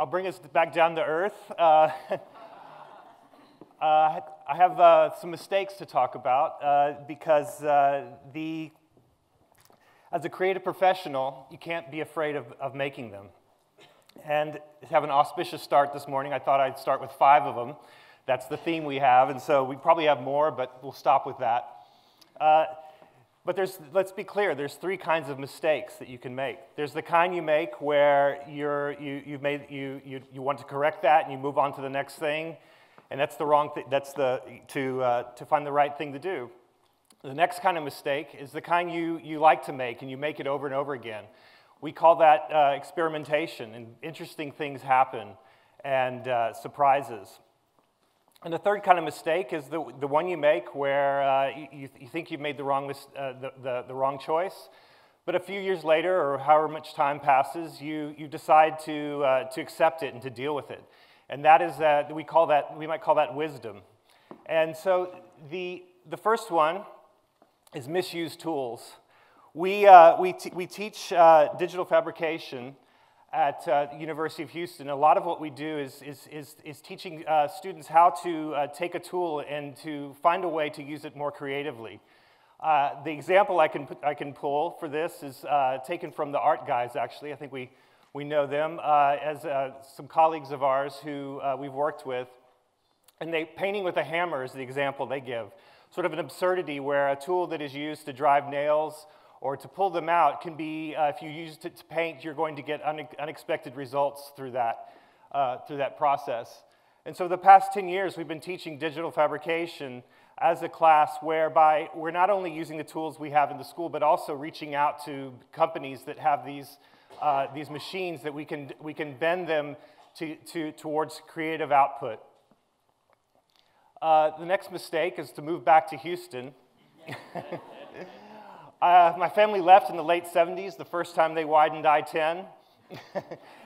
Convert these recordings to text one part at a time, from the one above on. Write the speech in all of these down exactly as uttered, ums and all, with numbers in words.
I'll bring us back down to earth. Uh, Uh, I have uh, some mistakes to talk about uh, because uh, the, as a creative professional, you can't be afraid of, of making them. And to have an auspicious start this morning, I thought I'd start with five of them. That's the theme we have, and so we probably have more, but we'll stop with that. Uh, but there's, let's be clear, there's three kinds of mistakes that you can make. There's the kind you make where you're, you, you've made, you, you, you want to correct that and you move on to the next thing. And that's the wrong thing, that's the, to, uh, to find the right thing to do. The next kind of mistake is the kind you, you like to make, and you make it over and over again. We call that uh, experimentation, and interesting things happen, and uh, surprises. And the third kind of mistake is the, the one you make where uh, you, you think you've made the wrong, uh, the, the, the wrong choice, but a few years later, or however much time passes, you, you decide to, uh, to accept it and to deal with it. And that is that we call that we might call that wisdom. And so the the first one is misused tools. We uh, we we teach uh, digital fabrication at uh, the University of Houston. A lot of what we do is is is, is teaching uh, students how to uh, take a tool and to find a way to use it more creatively. Uh, the example I can I can pull for this is uh, taken from the Art Guys. Actually, I think we. We know them uh, as uh, some colleagues of ours who uh, we've worked with. And they, painting with a hammer is the example they give. Sort of an absurdity where a tool that is used to drive nails or to pull them out can be, uh, if you use it to paint, you're going to get une unexpected results through that, uh, through that process. And so the past ten years, we've been teaching digital fabrication as a class whereby we're not only using the tools we have in the school, but also reaching out to companies that have these Uh, these machines that we can we can bend them to, to towards creative output. Uh, the next mistake is to move back to Houston. uh, my family left in the late seventies, the first time they widened I ten,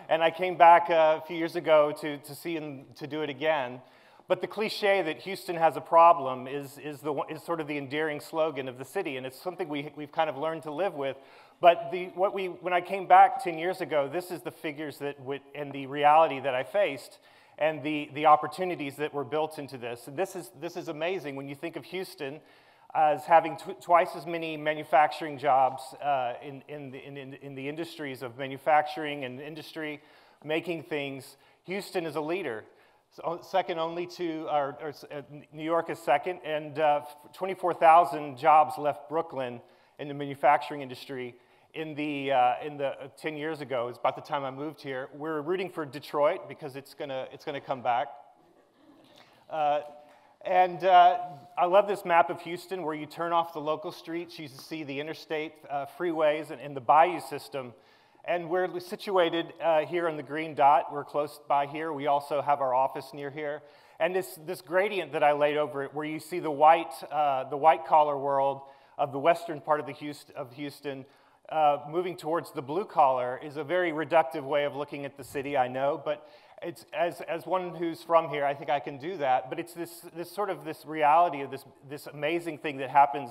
and I came back uh, a few years ago to to see them to do it again. But the cliche that Houston has a problem is is the is sort of the endearing slogan of the city, and it's something we we've kind of learned to live with. But the, what we, when I came back ten years ago, this is the figures that and the reality that I faced and the, the opportunities that were built into this. And this is, this is amazing when you think of Houston as having tw twice as many manufacturing jobs uh, in, in, the, in, in the industries of manufacturing and industry, making things. Houston is a leader, so second only to, or, or, uh, New York is second, and uh, twenty-four thousand jobs left Brooklyn in the manufacturing industry. In the, uh, in the uh, ten years ago, it's about the time I moved here. We're rooting for Detroit because it's gonna, it's gonna come back. Uh, and uh, I love this map of Houston where you turn off the local streets, you see the interstate uh, freeways and, and the bayou system. And we're situated uh, here in the green dot. We're close by here. We also have our office near here. And this, this gradient that I laid over it where you see the white, uh, the white collar world of the western part of, the Houston, of Houston Uh, moving towards the blue collar is a very reductive way of looking at the city, I know, but it's, as, as one who's from here, I think I can do that, but it's this, this sort of this reality of this, this amazing thing that happens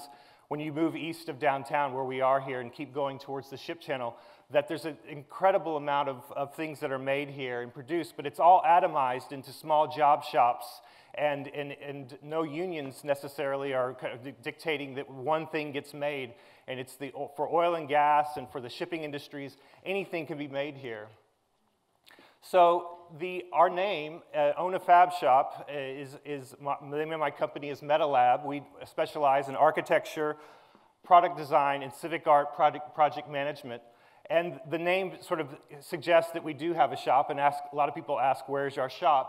when you move east of downtown where we are here and keep going towards the ship channel, that there's an incredible amount of, of things that are made here and produced, but it's all atomized into small job shops, and, and, and no unions necessarily are dictating that one thing gets made. And it's the, for oil and gas and for the shipping industries, anything can be made here. So the, our name, uh, Own a Fab Shop, is, is my, the name of my company is MetaLab. We specialize in architecture, product design, and civic art product, project management. And the name sort of suggests that we do have a shop, and ask, a lot of people ask, where's our shop?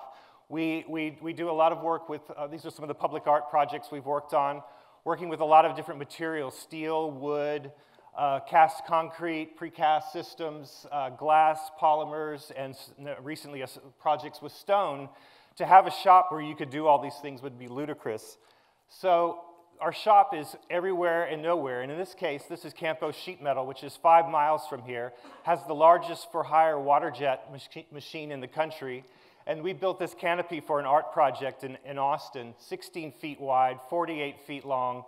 We, we, we do a lot of work with, uh, these are some of the public art projects we've worked on, working with a lot of different materials, steel, wood, uh, cast concrete, precast systems, uh, glass, polymers, and recently projects with stone. To have a shop where you could do all these things would be ludicrous. So our shop is everywhere and nowhere, and in this case, this is Campo Sheet Metal, which is five miles from here, has the largest for-hire water jet mach machine in the country. And we built this canopy for an art project in, in Austin, sixteen feet wide, forty-eight feet long,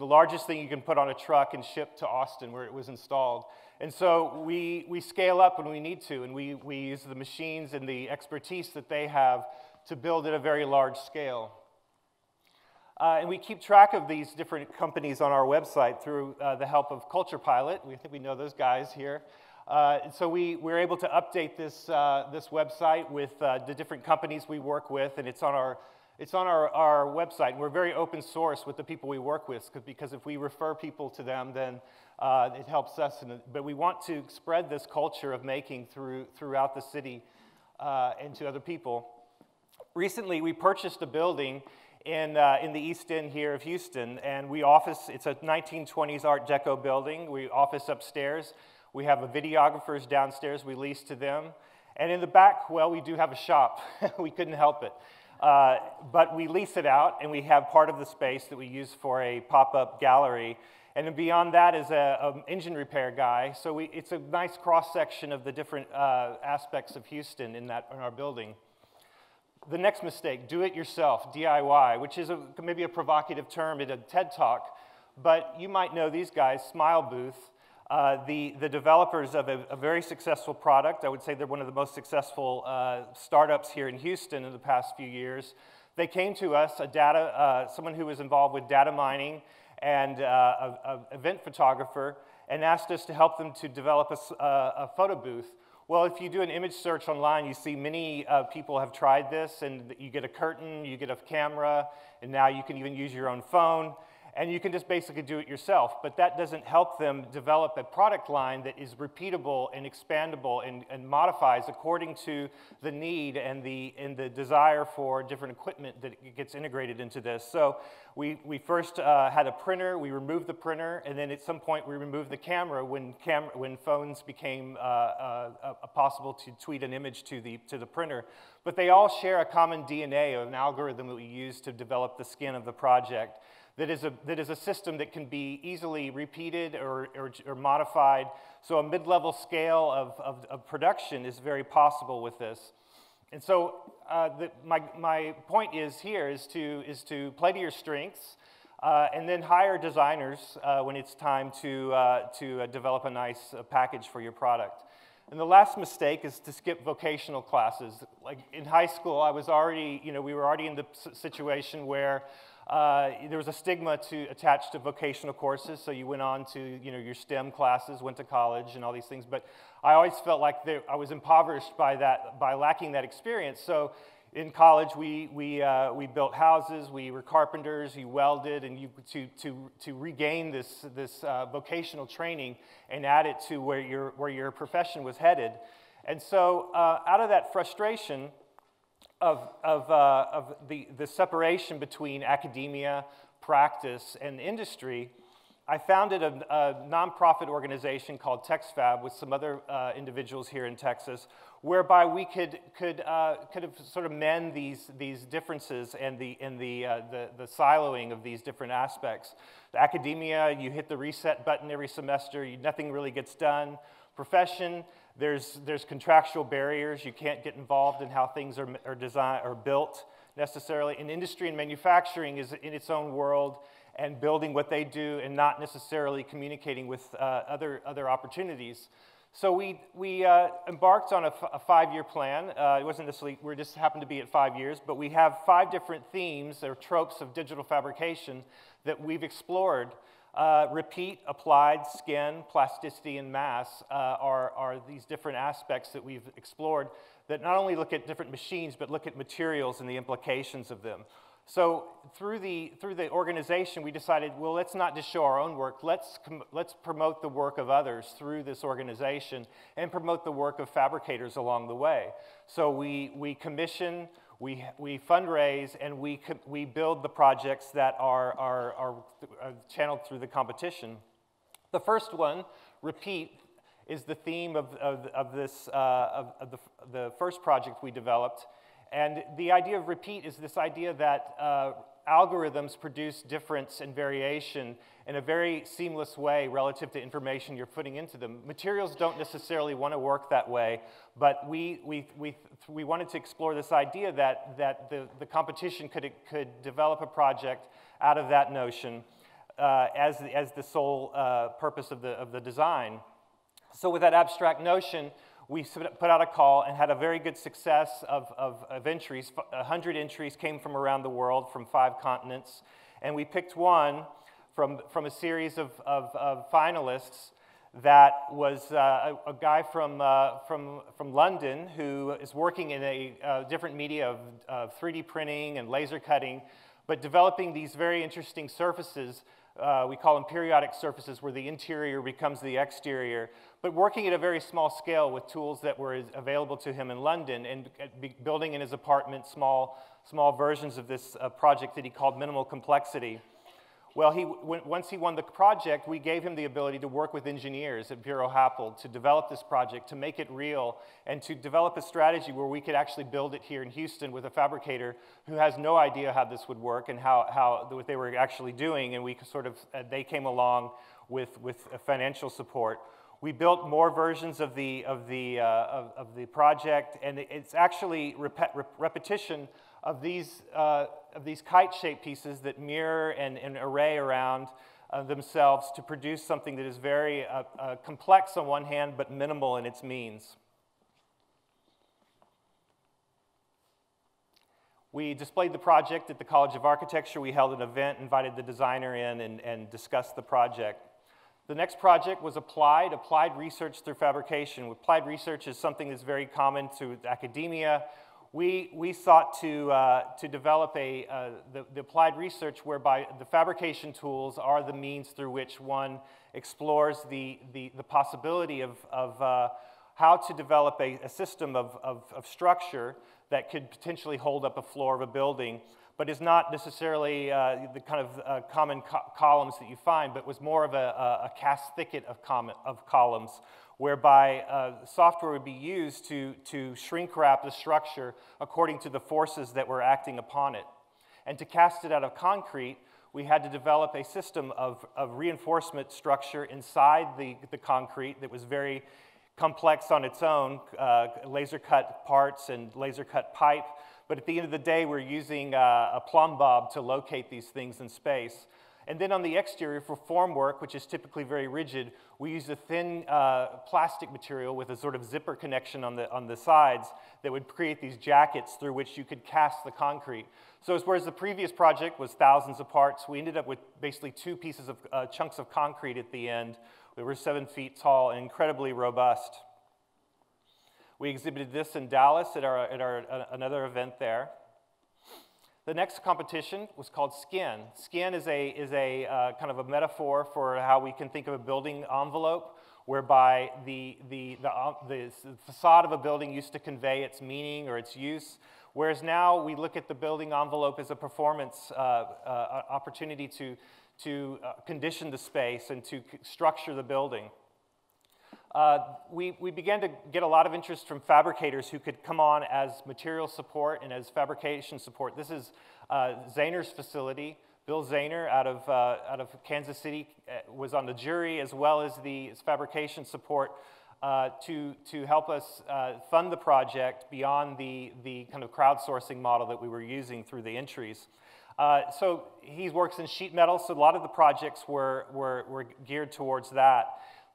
the largest thing you can put on a truck and ship to Austin where it was installed. And so we, we scale up when we need to, and we, we use the machines and the expertise that they have to build at a very large scale. Uh, and we keep track of these different companies on our website through uh, the help of CulturePilot. We think we know those guys here. Uh, and so we, we're able to update this, uh, this website with uh, the different companies we work with, and it's on our, it's on our, our website. And we're very open source with the people we work with, because if we refer people to them, then uh, it helps us. And, but we want to spread this culture of making through, throughout the city uh, and to other people. Recently, we purchased a building in, uh, in the East End here of Houston, and we office, it's a nineteen twenties Art Deco building. We office upstairs. We have a videographers downstairs, we lease to them. And in the back, well, we do have a shop. We couldn't help it. Uh, but we lease it out, and we have part of the space that we use for a pop-up gallery. And then beyond that is an engine repair guy. So we, it's a nice cross-section of the different uh, aspects of Houston in, that, in our building. The next mistake, do it yourself, D I Y, which is a, maybe a provocative term in a TED Talk, but you might know these guys, Smile Booth, uh, the, the developers of a, a very successful product. I would say they're one of the most successful uh, startups here in Houston in the past few years. They came to us, a data, uh, someone who was involved with data mining and uh, an event photographer, and asked us to help them to develop a, a photo booth. Well, if you do an image search online, you see many uh, people have tried this, and you get a curtain, you get a camera, and now you can even use your own phone, and you can just basically do it yourself. But that doesn't help them develop a product line that is repeatable and expandable and, and modifies according to the need and the, and the desire for different equipment that gets integrated into this. So we, we first uh, had a printer, we removed the printer, and then at some point we removed the camera when, cam when phones became uh, uh, uh, possible to tweet an image to the, to the printer. But they all share a common D N A of an algorithm that we use to develop the skin of the project. That is, a, that is a system that can be easily repeated or, or, or modified. So a mid-level scale of, of, of production is very possible with this. And so uh, the, my, my point is here is to, is to play to your strengths uh, and then hire designers uh, when it's time to, uh, to uh, develop a nice uh, package for your product. And the last mistake is to skip vocational classes. Like in high school, I was already, you know, we were already in the situation where uh, there was a stigma to attach to vocational courses, so you went on to, you know, your STEM classes, went to college, and all these things. But I always felt like there, I was impoverished by that, by lacking that experience. So in college, we we uh, we built houses, we were carpenters, you welded, and you to to to regain this this uh, vocational training and add it to where your where your profession was headed. And so, uh, out of that frustration of of uh, of the the separation between academia, practice, and industry, I founded a, a nonprofit organization called TexFab with some other uh, individuals here in Texas, whereby we could could uh, could have sort of mend these these differences and the in the, uh, the the siloing of these different aspects. Academia, you hit the reset button every semester, you, nothing really gets done. Profession, there's there's contractual barriers, you can't get involved in how things are are designed or built necessarily. In industry and manufacturing is in its own world and building what they do and not necessarily communicating with uh, other other opportunities. So we, we uh, embarked on a, f a five-year plan. Uh, it wasn't necessarily, we just happened to be at five years, but we have five different themes or tropes of digital fabrication that we've explored. Uh, repeat, applied, skin, plasticity, and mass uh, are, are these different aspects that we've explored that not only look at different machines, but look at materials and the implications of them. So through the, through the organization, we decided, well, let's not just show our own work. Let's, let's promote the work of others through this organization and promote the work of fabricators along the way. So we, we commission, we, we fundraise, and we, we build the projects that are, are, are, are channeled through the competition. The first one, repeat, is the theme of, of, of, this, uh, of, of the, the first project we developed. And the idea of repeat is this idea that uh, algorithms produce difference and variation in a very seamless way relative to information you're putting into them. Materials don't necessarily want to work that way, but we, we, we, we wanted to explore this idea that, that the, the competition could, could develop a project out of that notion. uh, as, the, as the sole uh, purpose of the, of the design. So with that abstract notion, we put out a call and had a very good success of, of, of entries. one hundred entries came from around the world, from five continents. And we picked one from, from a series of, of, of finalists that was uh, a, a guy from, uh, from, from London who is working in a uh, different media of uh, three D printing and laser cutting, but developing these very interesting surfaces. Uh, we call them periodic surfaces, where the interior becomes the exterior, but working at a very small scale with tools that were available to him in London, and building in his apartment small, small versions of this uh, project that he called Minimal Complexity. Well, he, when, once he won the project, we gave him the ability to work with engineers at Bureau Happold to develop this project, to make it real, and to develop a strategy where we could actually build it here in Houston with a fabricator who has no idea how this would work and how, how what they were actually doing, and we sort of, uh, they came along with, with financial support. We built more versions of the, of the, uh, of, of the project, and it's actually rep rep repetition of these, uh, of these kite-shaped pieces that mirror and, and array around uh, themselves to produce something that is very uh, uh, complex on one hand, but minimal in its means. We displayed the project at the College of Architecture. We held an event, invited the designer in, and, and discussed the project. The next project was applied, applied research through fabrication. Applied research is something that's very common to academia. We, we sought to, uh, to develop a, uh, the, the applied research whereby the fabrication tools are the means through which one explores the, the, the possibility of, of uh, how to develop a, a system of, of, of structure that could potentially hold up a floor of a building, but is not necessarily uh, the kind of uh, common co columns that you find, but was more of a, a, a cast thicket of, of columns, whereby uh, software would be used to, to shrink wrap the structure according to the forces that were acting upon it. And to cast it out of concrete, we had to develop a system of, of reinforcement structure inside the, the concrete that was very complex on its own, uh, laser cut parts and laser cut pipe. But at the end of the day, we're using uh, a plumb bob to locate these things in space. And then on the exterior, for formwork, which is typically very rigid, we use a thin uh, plastic material with a sort of zipper connection on the, on the sides that would create these jackets through which you could cast the concrete. So as whereas the previous project was thousands of parts, we ended up with basically two pieces of uh, chunks of concrete at the end. They were seven feet tall and incredibly robust. We exhibited this in Dallas at, our, at our, uh, another event there. The next competition was called Skin. Skin is a, is a uh, kind of a metaphor for how we can think of a building envelope, whereby the, the, the, uh, the facade of a building used to convey its meaning or its use, whereas now we look at the building envelope as a performance uh, uh, opportunity to, to uh, condition the space and to structure the building. Uh, we, we began to get a lot of interest from fabricators who could come on as material support and as fabrication support. This is uh, Zaner's facility. Bill Zaner out of, uh, out of Kansas City was on the jury, as well as the fabrication support uh, to, to help us uh, fund the project beyond the, the kind of crowdsourcing model that we were using through the entries. Uh, so he works in sheet metal, so a lot of the projects were, were, were geared towards that.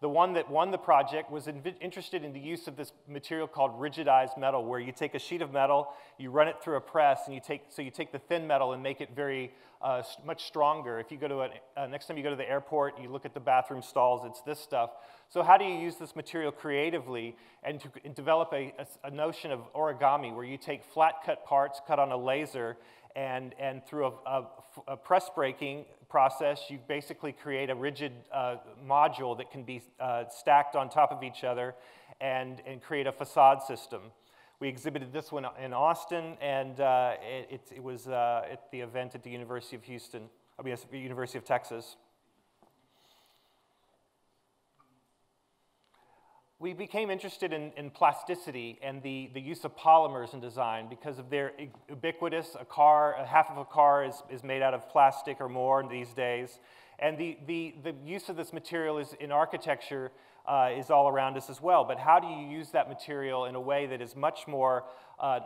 The one that won the project was interested in the use of this material called rigidized metal, where you take a sheet of metal, you run it through a press, and you take, so you take the thin metal and make it very uh, much stronger. If you go to an, uh, next time you go to the airport, you look at the bathroom stalls, it's this stuff. So how do you use this material creatively and to and develop a, a, a notion of origami, where you take flat cut parts cut on a laser, and, and through a, a, a press breaking process, you basically create a rigid uh, module that can be uh, stacked on top of each other and, and create a facade system. We exhibited this one in Austin, and uh, it, it was uh, at the event at the University of Houston, I mean, University of Texas. We became interested in, in plasticity and the, the use of polymers in design because of their ubiquitous. A car, half of a car is, is made out of plastic or more these days. And the, the, the use of this material is in architecture uh, is all around us as well. But how do you use that material in a way that is much more uh,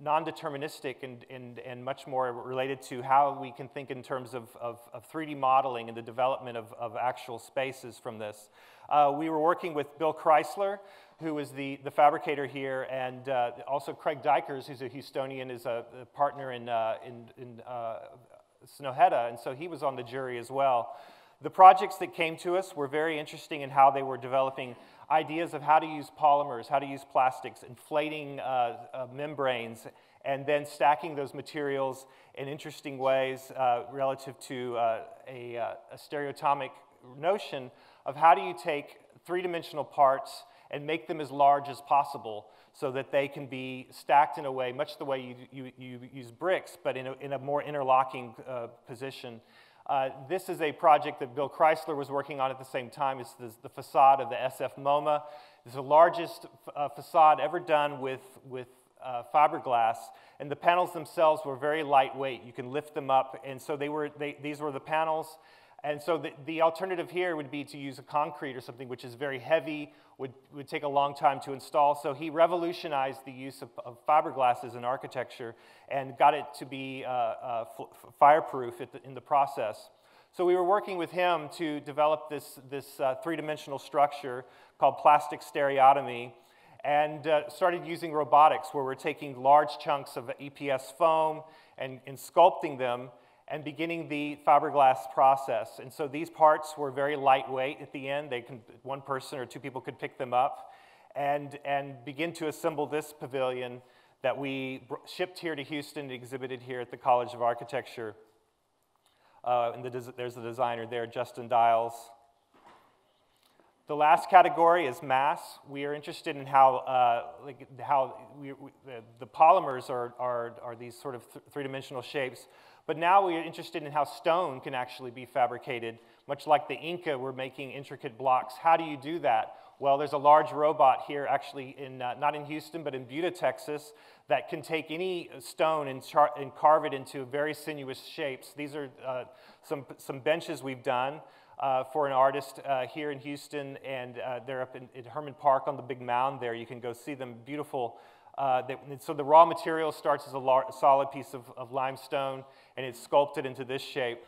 non-deterministic and, and, and much more related to how we can think in terms of, of, of three D modeling and the development of, of actual spaces from this? Uh, we were working with Bill Kreysler, who is the, the fabricator here, and uh, also Craig Dykers, who's a Houstonian, is a, a partner in, uh, in, in uh, Snohetta, and so he was on the jury as well. The projects that came to us were very interesting in how they were developing ideas of how to use polymers, how to use plastics, inflating uh, uh, membranes, and then stacking those materials in interesting ways uh, relative to uh, a, a stereotomic notion of how do you take three-dimensional parts and make them as large as possible so that they can be stacked in a way, much the way you, you, you use bricks, but in a, in a more interlocking uh, position. Uh, this is a project that Bill Kreysler was working on at the same time. It's the, the facade of the S F MoMA. It's the largest uh, facade ever done with, with uh, fiberglass, and the panels themselves were very lightweight. You can lift them up, and so they were, they, these were the panels. And so the, the alternative here would be to use a concrete or something which is very heavy, would, would take a long time to install. So he revolutionized the use of, of fiberglasses in architecture and got it to be uh, uh, fireproof at the, in the process. So we were working with him to develop this, this uh, three-dimensional structure called plastic stereotomy, and uh, started using robotics, where we're taking large chunks of E P S foam and, and sculpting them and beginning the fiberglass process. And so these parts were very lightweight at the end. They can, one person or two people could pick them up and, and begin to assemble this pavilion that we shipped here to Houston and exhibited here at the College of Architecture. Uh, and the there's the designer there, Justin Diles. The last category is mass. We are interested in how, uh, like how we, we, the, the polymers are, are, are these sort of th three-dimensional shapes. But now we are interested in how stone can actually be fabricated. Much like the Inca were making intricate blocks. How do you do that? Well, there's a large robot here, actually, in, uh, not in Houston, but in Buda, Texas, that can take any stone and, char and carve it into very sinuous shapes. These are uh, some, some benches we've done uh, for an artist uh, here in Houston, and uh, they're up in, in Hermann Park on the big mound there. You can go see them, beautiful. Uh, they, and so the raw material starts as a large, solid piece of, of limestone, and it's sculpted into this shape.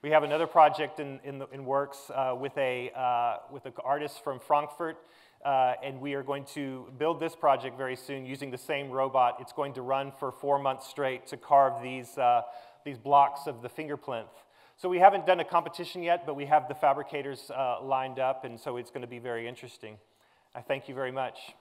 We have another project in, in, the, in works uh, with, a, uh, with an artist from Frankfurt, uh, and we are going to build this project very soon using the same robot. It's going to run for four months straight to carve these, uh, these blocks of the finger plinth. So we haven't done a competition yet, but we have the fabricators uh, lined up, and so it's going to be very interesting. I thank you very much.